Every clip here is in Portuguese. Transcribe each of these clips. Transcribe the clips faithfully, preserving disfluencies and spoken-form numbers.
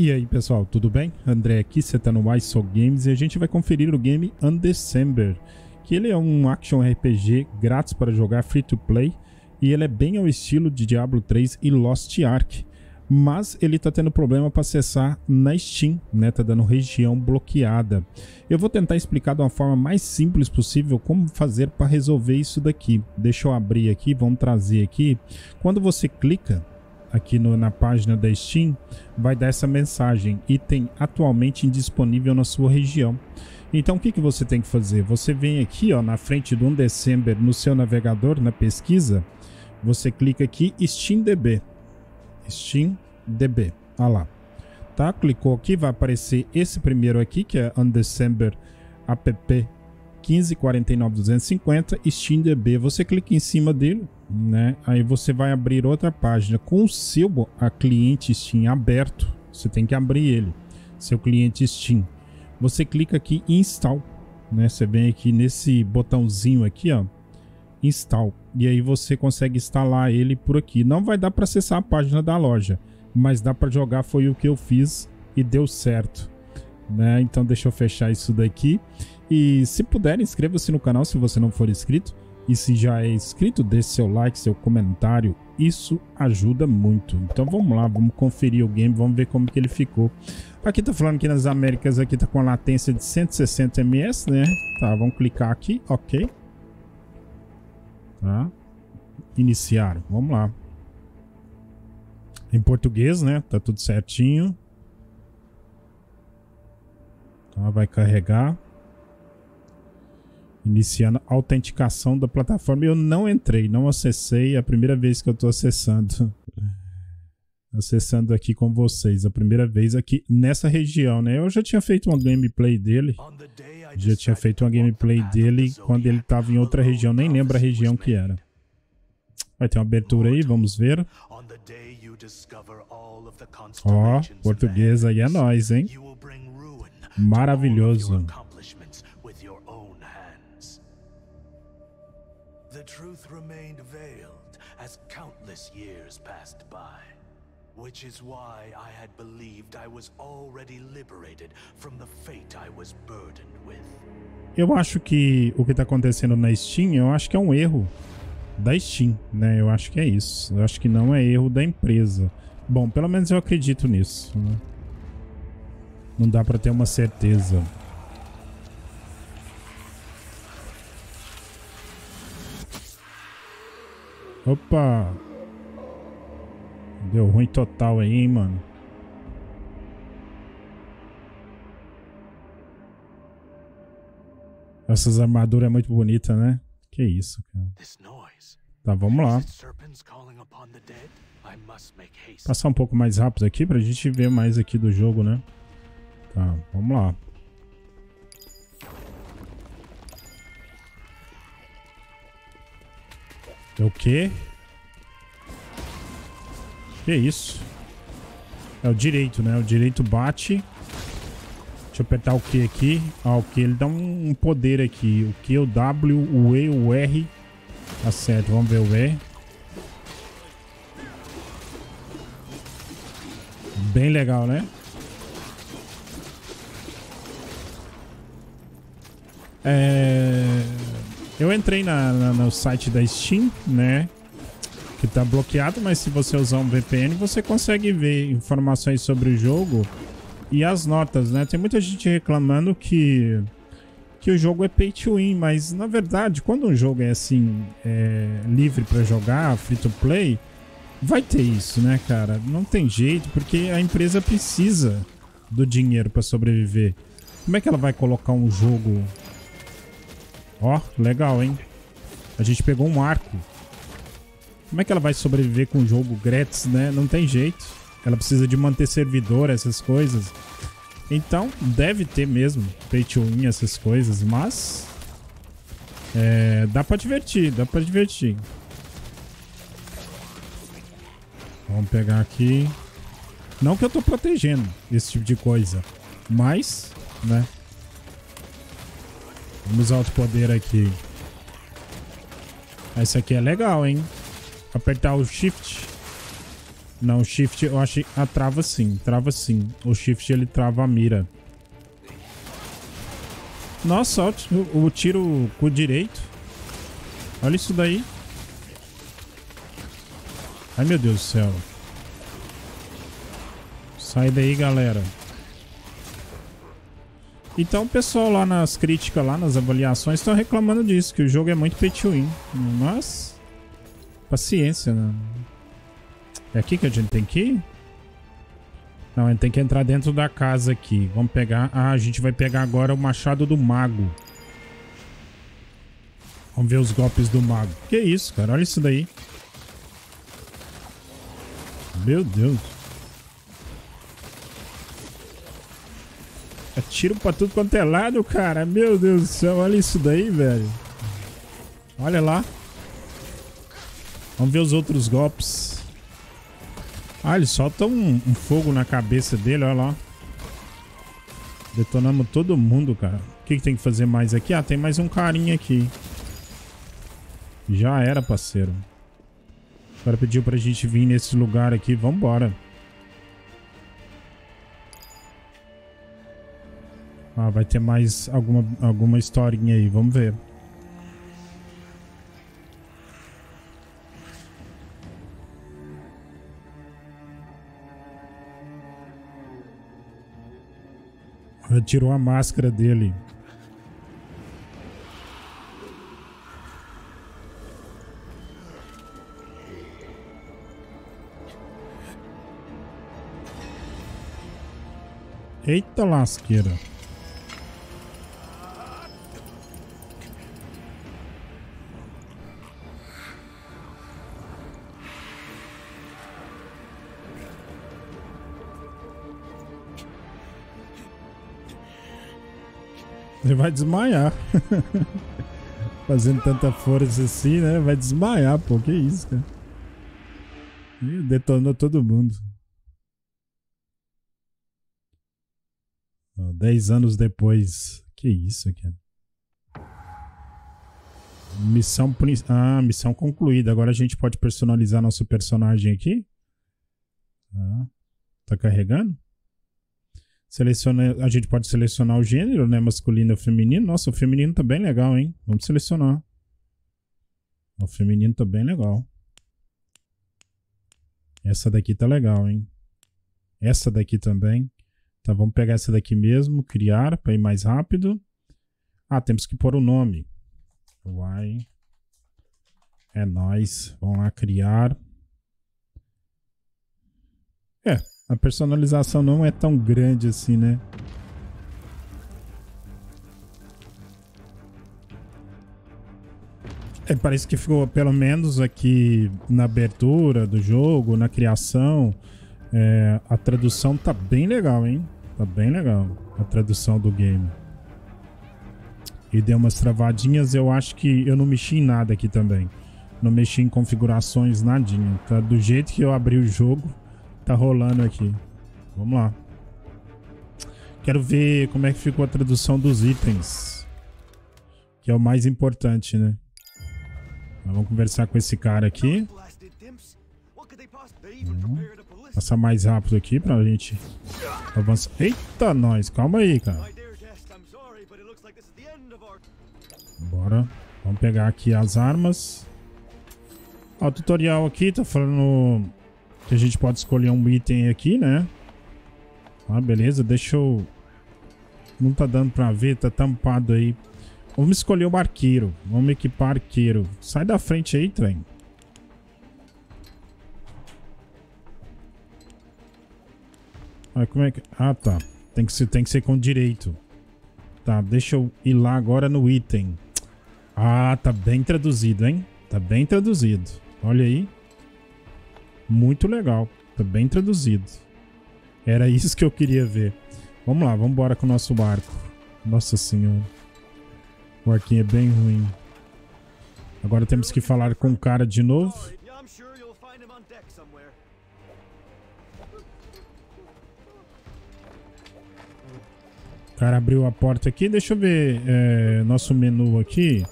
E aí pessoal, tudo bem? André aqui, você está no UaiSô Games e a gente vai conferir o game Undecember, que ele é um action R P G grátis para jogar, free to play, e ele é bem ao estilo de Diablo três e Lost Ark, mas ele está tendo problema para acessar na Steam, né? Tá dando região bloqueada. Eu vou tentar explicar de uma forma mais simples possível como fazer para resolver isso daqui. Deixa eu abrir aqui, vamos trazer aqui. Quando você clica aqui no, na página da Steam, vai dar essa mensagem: item atualmente indisponível na sua região. Então o que, que você tem que fazer? Você vem aqui, ó, na frente do Undecember, no seu navegador, na pesquisa, você clica aqui SteamDB, SteamDB, olha lá, tá? Clicou aqui, vai aparecer esse primeiro aqui, que é Undecember app quinze quarenta e nove duzentos e cinquenta SteamDB. Você clica em cima dele, né? Aí você vai abrir outra página com o seu a cliente Steam aberto. Você tem que abrir ele, seu cliente Steam. Você clica aqui em install, né? Você vem aqui nesse botãozinho aqui, ó, install. E aí você consegue instalar ele por aqui. Não vai dar para acessar a página da loja, mas dá para jogar. Foi o que eu fiz e deu certo, né? Então deixa eu fechar isso daqui. E se puder, inscreva-se no canal se você não for inscrito. E se já é inscrito, deixe seu like, seu comentário. Isso ajuda muito. Então vamos lá, vamos conferir o game, vamos ver como que ele ficou. Aqui tá falando que nas Américas aqui tá com a latência de cento e sessenta milésimosegundos, né? Tá, vamos clicar aqui, ok. Tá. Iniciar, vamos lá. Em português, né? Tá tudo certinho. Tá, vai carregar. Iniciando a autenticação da plataforma. Eu não entrei, não acessei. É a primeira vez que eu estou acessando. Acessando aqui com vocês. A primeira vez aqui nessa região, né? Eu já tinha feito uma gameplay dele. Já tinha feito uma gameplay dele quando ele estava em outra região. Nem lembro a região que era. Vai ter uma abertura aí, vamos ver. Ó, oh, português aí é nóis, hein? Maravilhoso. The truth remained veiled as countless years passed by, which is why I had believed I was already liberated from the fate I was burdened with. Eu acho que o que está acontecendo na Steam, eu acho que é um erro da Steam, né? Eu acho que é isso. Eu acho que não é erro da empresa. Bom, pelo menos eu acredito nisso, né? Não dá para ter uma certeza. Opa! Deu ruim total aí, hein, mano? Essas armaduras é muito bonita, né? Que isso, cara. Tá, vamos lá. Passar um pouco mais rápido aqui pra gente ver mais aqui do jogo, né? Tá, vamos lá. É o quê? Que isso? É o direito, né? O direito bate. Deixa eu apertar o Q aqui. Ah, o Q, ele dá um poder aqui. O Q, o W, o E, o R. Tá certo, vamos ver o E. Bem legal, né? É... Eu entrei na, na, no site da Steam, né, que tá bloqueado, mas se você usar um V P N, você consegue ver informações sobre o jogo e as notas, né? Tem muita gente reclamando que, que o jogo é pay to win, mas na verdade, quando um jogo é assim, é, livre para jogar, free to play, vai ter isso, né, cara? Não tem jeito, porque a empresa precisa do dinheiro para sobreviver. Como é que ela vai colocar um jogo... Ó, oh, legal, hein? A gente pegou um arco. Como é que ela vai sobreviver com um jogo grátis, né? Não tem jeito. Ela precisa de manter servidor, essas coisas. Então, deve ter mesmo pay to win, essas coisas, mas... É, dá pra divertir, dá pra divertir. Vamos pegar aqui. Não que eu tô protegendo esse tipo de coisa, mas, né... Vamos usar outro poder aqui. Essa aqui é legal, hein? Apertar o shift. Não, o shift eu achei... Ah, trava sim, trava sim. O shift ele trava a mira. Nossa, ó, o, o tiro com o direito. Olha isso daí. Ai, meu Deus do céu. Sai daí, galera. Então o pessoal lá nas críticas, lá nas avaliações, estão reclamando disso, que o jogo é muito pay to win. Mas... paciência, né? É aqui que a gente tem que ir? Não, a gente tem que entrar dentro da casa aqui. Vamos pegar... Ah, a gente vai pegar agora o machado do mago. Vamos ver os golpes do mago. Que isso, cara? Olha isso daí. Meu Deus. É tiro pra tudo quanto é lado, cara. Meu Deus do céu. Olha isso daí, velho. Olha lá. Vamos ver os outros golpes. Ah, ele solta um, um fogo na cabeça dele, olha lá. Detonamos todo mundo, cara. O que, que tem que fazer mais aqui? Ah, tem mais um carinha aqui. Já era, parceiro. O cara pediu pra gente vir nesse lugar aqui. Vambora. Ah, vai ter mais alguma, alguma historinha aí. Vamos ver. Tirou a máscara dele. Eita lasqueira. Ele vai desmaiar. Fazendo tanta força assim, né? Vai desmaiar, pô. Que isso, cara. Ih, detonou todo mundo. Ó, dez anos depois. Que isso, cara. Missão... Ah, missão concluída. Agora a gente pode personalizar nosso personagem aqui. Ah, tá carregando? Seleciona, a gente pode selecionar o gênero, né? Masculino ou feminino. Nossa, o feminino tá bem legal, hein? Vamos selecionar. O feminino tá bem legal. Essa daqui tá legal, hein? Essa daqui também. Tá, vamos pegar essa daqui mesmo. Criar, pra ir mais rápido. Ah, temos que pôr o nome. Uai. É nóis. Vamos lá, criar. É. A personalização não é tão grande assim, né? É, parece que ficou, pelo menos aqui na abertura do jogo, na criação, é, a tradução tá bem legal, hein? Tá bem legal a tradução do game. E deu umas travadinhas, eu acho que eu não mexi em nada aqui também. Não mexi em configurações, nadinha. Tá do jeito que eu abri o jogo. Tá rolando aqui. Vamos lá. Quero ver como é que ficou a tradução dos itens. Que é o mais importante, né? Mas vamos conversar com esse cara aqui. Uhum. Passar mais rápido aqui pra gente avançar. Eita, nós. Calma aí, cara. Bora. Vamos pegar aqui as armas. Ó, o tutorial aqui tá falando... que a gente pode escolher um item aqui, né? Ah, beleza. Deixa eu... Não tá dando pra ver. Tá tampado aí. Vamos escolher o arqueiro. Vamos equipar arqueiro. Sai da frente aí, trem. Ah, como é que... Ah, tá. Tem que ser, tem que ser com direito. Tá, deixa eu ir lá agora no item. Ah, tá bem traduzido, hein? Tá bem traduzido. Olha aí. Muito legal. Tá bem traduzido. Era isso que eu queria ver. Vamos lá, vamos embora com o nosso barco. Nossa senhora. O arquinho é bem ruim. Agora temos que falar com o cara de novo. O cara abriu a porta aqui. Deixa eu ver é, nosso menu aqui.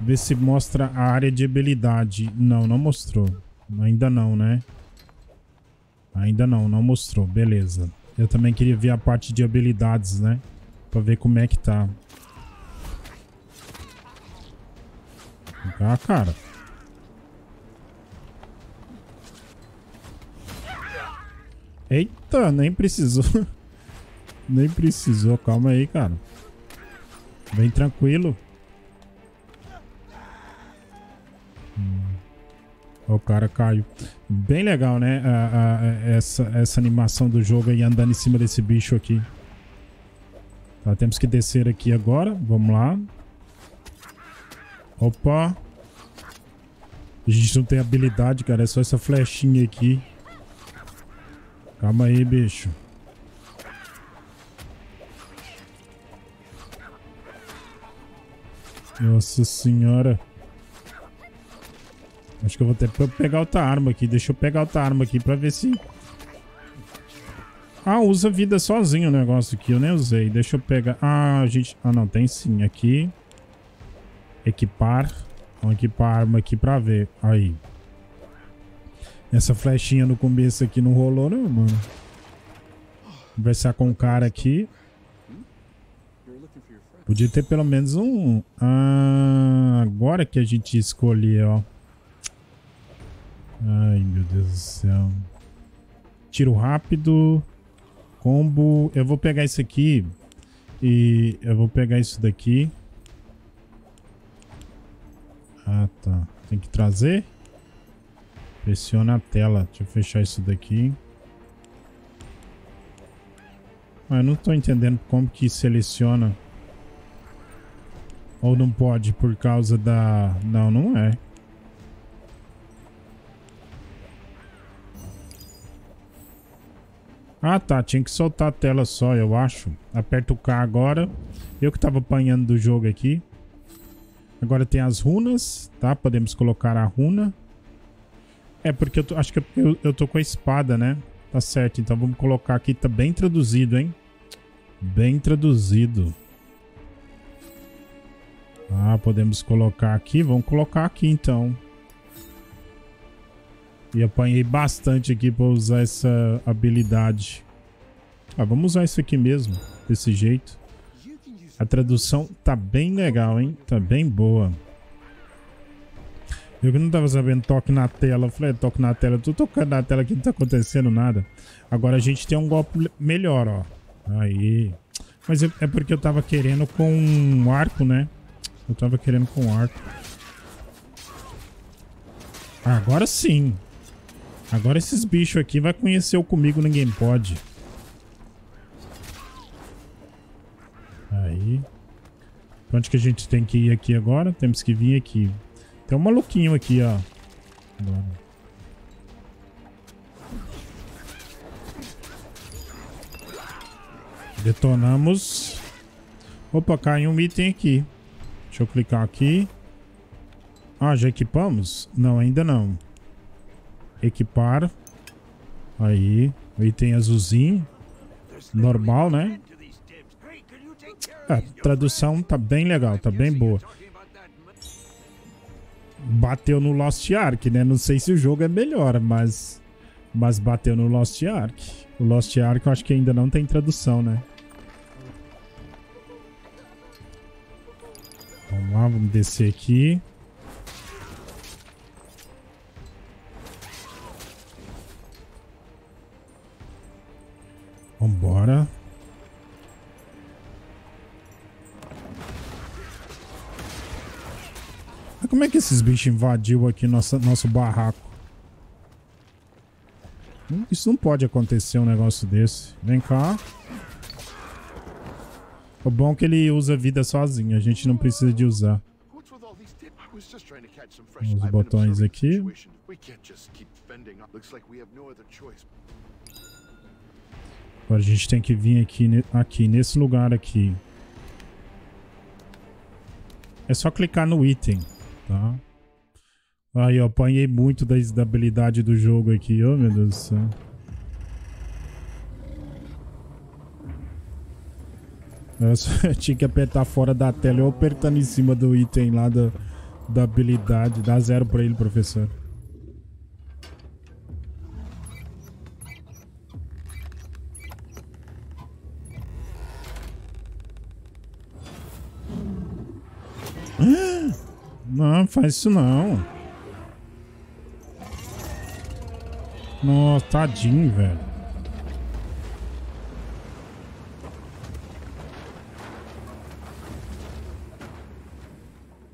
Ver se mostra a área de habilidade. Não, não mostrou. Ainda não, né? Ainda não, não mostrou. Beleza. Eu também queria ver a parte de habilidades, né? Pra ver como é que tá. Ah, cara. Eita, nem precisou. Nem precisou. Calma aí, cara. Bem tranquilo. Hum. O cara caiu. Bem legal, né? A, a, essa, essa animação do jogo aí andando em cima desse bicho aqui. Tá, temos que descer aqui agora. Vamos lá. Opa. A gente não tem habilidade, cara. É só essa flechinha aqui. Calma aí, bicho. Nossa senhora. Acho que eu vou até pegar outra arma aqui. Deixa eu pegar outra arma aqui pra ver se... Ah, usa vida sozinho o negócio aqui. Eu nem usei. Deixa eu pegar... Ah, gente... Ah, não. Tem sim. Aqui. Equipar. Vamos equipar a arma aqui pra ver. Aí. Essa flechinha no começo aqui não rolou, não, mano. Conversar com o cara aqui. Podia ter pelo menos um... Ah, agora que a gente escolher, ó. Ai, meu Deus do céu. Tiro rápido. Combo. Eu vou pegar isso aqui. E eu vou pegar isso daqui. Ah, tá. Tem que trazer. Pressiona a tela. Deixa eu fechar isso daqui. Ah, eu não tô entendendo como que seleciona. Ou não pode por causa da... Não, não é. Ah, tá. Tinha que soltar a tela só, eu acho. Aperto o K agora. Eu que tava apanhando do jogo aqui. Agora tem as runas, tá? Podemos colocar a runa. É, porque eu tô, acho que eu, eu tô com a espada, né? Tá certo. Então vamos colocar aqui. Tá bem traduzido, hein? Bem traduzido. Ah, podemos colocar aqui. Vamos colocar aqui, então. E apanhei bastante aqui para usar essa habilidade. Ah, vamos usar isso aqui mesmo, desse jeito. A tradução tá bem legal, hein? Tá bem boa. Eu que não tava sabendo, toque na tela. Eu falei, toque na tela. Eu tô tocando na tela aqui, não tá acontecendo nada. Agora a gente tem um golpe melhor, ó. Aí. Mas é porque eu tava querendo com um arco, né? Eu tava querendo com um arco. Agora sim. Agora esses bichos aqui vai conhecer o comigo, ninguém pode. Aí. Pra onde que a gente tem que ir aqui agora? Temos que vir aqui. Tem um maluquinho aqui, ó. Agora. Detonamos. Opa, caiu um item aqui. Deixa eu clicar aqui. Ah, já equipamos? Não, ainda não. Equipar. Aí. O item azulzinho. Normal, né? A tradução tá bem legal, tá bem boa. Bateu no Lost Ark, né? Não sei se o jogo é melhor, mas... Mas bateu no Lost Ark. O Lost Ark eu acho que ainda não tem tradução, né? Vamos lá, vamos descer aqui. Vambora. Mas como é que esses bichos invadiu aqui nossa, nosso barraco? Isso não pode acontecer, um negócio desse. Vem cá. O bom é que ele usa vida sozinho. A gente não precisa de usar. Os botões aqui. Agora a gente tem que vir aqui, aqui, nesse lugar aqui. É só clicar no item, tá? Aí, ó, apanhei muito da habilidade do jogo aqui. Oh, meu Deus do céu. Eu só tinha que apertar fora da tela. Eu apertando em cima do item lá da, da habilidade. Dá zero pra ele, professor. Não, faz isso não. Nossa, tadinho, velho.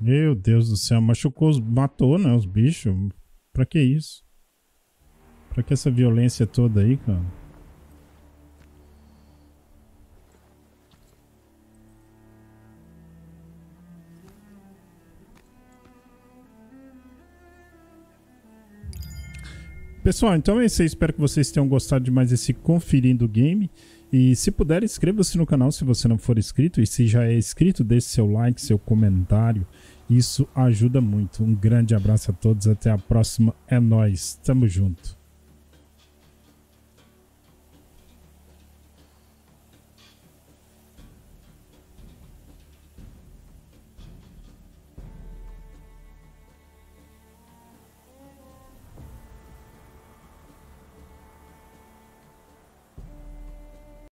Meu Deus do céu, machucou, matou, né, os bichos. Pra que isso? Pra que essa violência toda aí, cara? Pessoal, então é isso aí. Espero que vocês tenham gostado de mais esse Conferindo Game. E se puder, inscreva-se no canal se você não for inscrito. E se já é inscrito, deixe seu like, seu comentário. Isso ajuda muito. Um grande abraço a todos. Até a próxima. É nóis. Tamo junto.